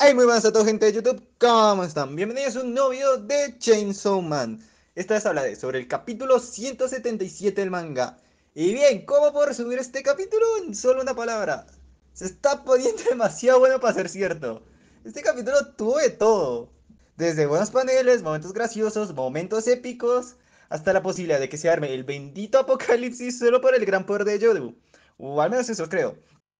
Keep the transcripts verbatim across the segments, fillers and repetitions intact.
Hey, muy buenas a todos, gente de YouTube, ¿cómo están? Bienvenidos a un nuevo video de Chainsaw Man. Esta vez hablaré sobre el capítulo ciento setenta y siete del manga. Y bien, ¿cómo puedo resumir este capítulo en solo una palabra? Se está poniendo demasiado bueno para ser cierto. Este capítulo tuvo de todo. Desde buenos paneles, momentos graciosos, momentos épicos, hasta la posibilidad de que se arme el bendito apocalipsis solo por el gran poder de Yoru. O al menos eso creo.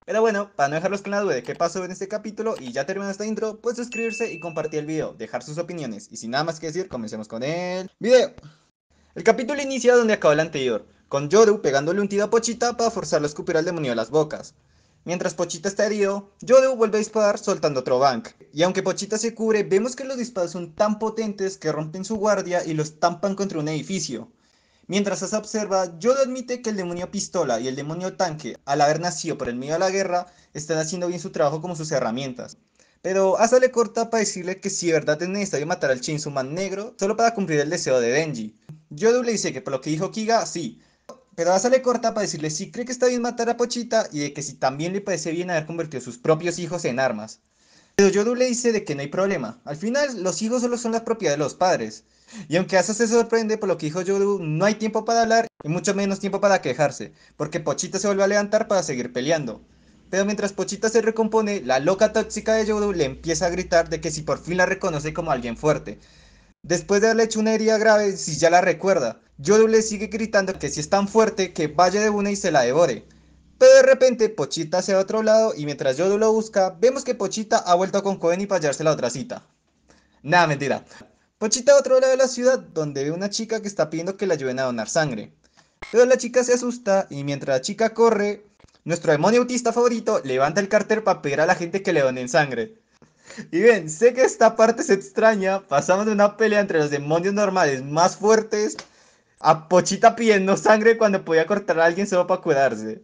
Pero bueno, para no dejarlos con la duda de qué pasó en este capítulo y ya terminó esta intro, pues suscribirse y compartir el video, dejar sus opiniones. Y sin nada más que decir, comencemos con el video. El capítulo inicia donde acabó el anterior, con Yoru pegándole un tiro a Pochita para forzarlo a escupir al demonio de las bocas. Mientras Pochita está herido, Yoru vuelve a disparar soltando otro bank. Y aunque Pochita se cubre, vemos que los disparos son tan potentes que rompen su guardia y los tampan contra un edificio. Mientras Asa observa, Yodo admite que el demonio pistola y el demonio tanque, al haber nacido por el medio de la guerra, están haciendo bien su trabajo como sus herramientas. Pero Asa le corta para decirle que si de verdad es necesario matar al Chainsaw Man negro, solo para cumplir el deseo de Denji. Yodo le dice que por lo que dijo Kiga, sí. Pero Asa le corta para decirle si cree que está bien matar a Pochita y de que si también le parece bien haber convertido a sus propios hijos en armas. Pero Yodo le dice de que no hay problema, al final los hijos solo son la propiedad de los padres. Y aunque Asa se sorprende por lo que dijo Yoru, no hay tiempo para hablar y mucho menos tiempo para quejarse, porque Pochita se vuelve a levantar para seguir peleando. Pero mientras Pochita se recompone, la loca tóxica de Yoru le empieza a gritar de que si por fin la reconoce como alguien fuerte. Después de haberle hecho una herida grave, si ya la recuerda, Yoru le sigue gritando que si es tan fuerte que vaya de una y se la devore. Pero de repente Pochita se va a otro lado y mientras Yoru lo busca, vemos que Pochita ha vuelto con Cohen y para hallarse la otra cita. Nada, mentira. Pochita va a otro lado de la ciudad donde ve una chica que está pidiendo que le ayuden a donar sangre. Pero la chica se asusta y mientras la chica corre, nuestro demonio autista favorito levanta el cartel para pedir a la gente que le donen sangre. Y bien, sé que esta parte es extraña, pasamos de una pelea entre los demonios normales más fuertes a Pochita pidiendo sangre cuando podía cortar a alguien solo para curarse.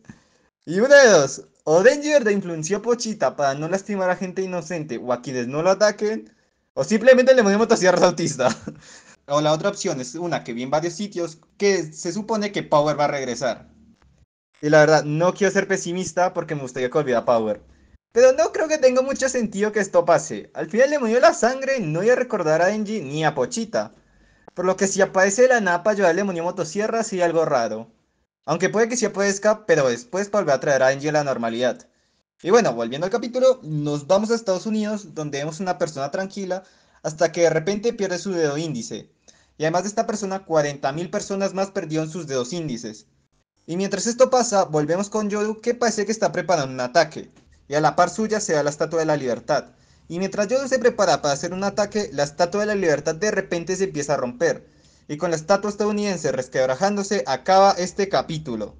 Y una de dos, o Denji de verdad influenció a Pochita para no lastimar a gente inocente o a quienes no lo ataquen, o simplemente el demonio motosierra es autista. O la otra opción es una que vi en varios sitios, que se supone que Power va a regresar. Y la verdad, no quiero ser pesimista porque me gustaría que olvidara Power. Pero no creo que tenga mucho sentido que esto pase. Al final el demonio de la sangre no iba a recordar a Denji ni a Pochita. Por lo que si aparece de la napa ayudar al demonio motosierra sería algo raro. Aunque puede que sí aparezca, pero después para volver a traer a Denji a la normalidad. Y bueno, volviendo al capítulo, nos vamos a Estados Unidos, donde vemos una persona tranquila, hasta que de repente pierde su dedo índice. Y además de esta persona, cuarenta mil personas más perdieron sus dedos índices. Y mientras esto pasa, volvemos con Yoru, que parece que está preparando un ataque. Y a la par suya se da la Estatua de la Libertad. Y mientras Yoru se prepara para hacer un ataque, la Estatua de la Libertad de repente se empieza a romper. Y con la estatua estadounidense resquebrajándose, acaba este capítulo.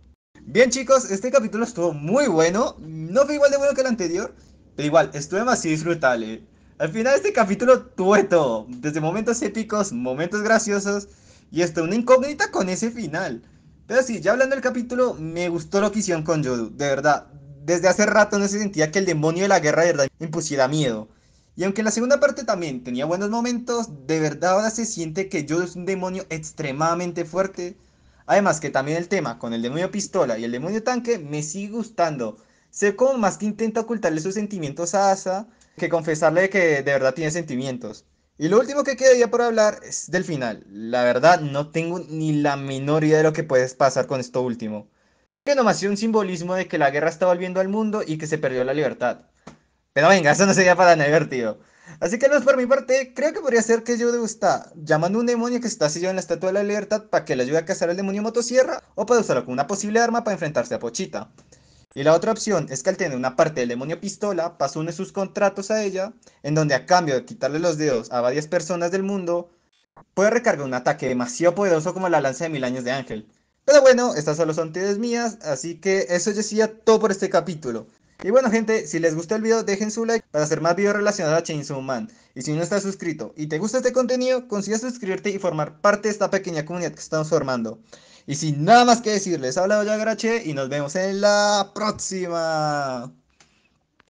Bien chicos, este capítulo estuvo muy bueno, no fue igual de bueno que el anterior, pero igual, estuvo demasiado disfrutable. Al final este capítulo tuvo todo, desde momentos épicos, momentos graciosos, y hasta una incógnita con ese final. Pero sí, ya hablando del capítulo, me gustó lo que hicieron con Yoru, de verdad. Desde hace rato no se sentía que el demonio de la guerra de verdad impusiera miedo. Y aunque en la segunda parte también tenía buenos momentos, de verdad ahora se siente que Yoru es un demonio extremadamente fuerte. Además que también el tema con el demonio pistola y el demonio tanque me sigue gustando. Sé como más que intenta ocultarle sus sentimientos a Asa que confesarle que de verdad tiene sentimientos. Y lo último que quedaría por hablar es del final. La verdad no tengo ni la menor idea de lo que puede pasar con esto último. Que nomás es un simbolismo de que la guerra está volviendo al mundo y que se perdió la libertad. Pero venga, eso no sería para negar, tío. Así que no es por mi parte, creo que podría ser que Yoru está llamando a un demonio que está sellado en la Estatua de la Libertad para que le ayude a cazar al demonio motosierra o para usarlo como una posible arma para enfrentarse a Pochita. Y la otra opción es que al tener una parte del demonio pistola, pasó uno de sus contratos a ella, en donde a cambio de quitarle los dedos a varias personas del mundo, puede recargar un ataque demasiado poderoso como la lanza de mil años de ángel. Pero bueno, estas solo son teorías mías, así que eso ya sería todo por este capítulo. Y bueno gente, si les gustó el video dejen su like para hacer más videos relacionados a Chainsaw Man. Y si no estás suscrito y te gusta este contenido, considera suscribirte y formar parte de esta pequeña comunidad que estamos formando. Y sin nada más que decirles, ha hablado Yagarache y nos vemos en la próxima.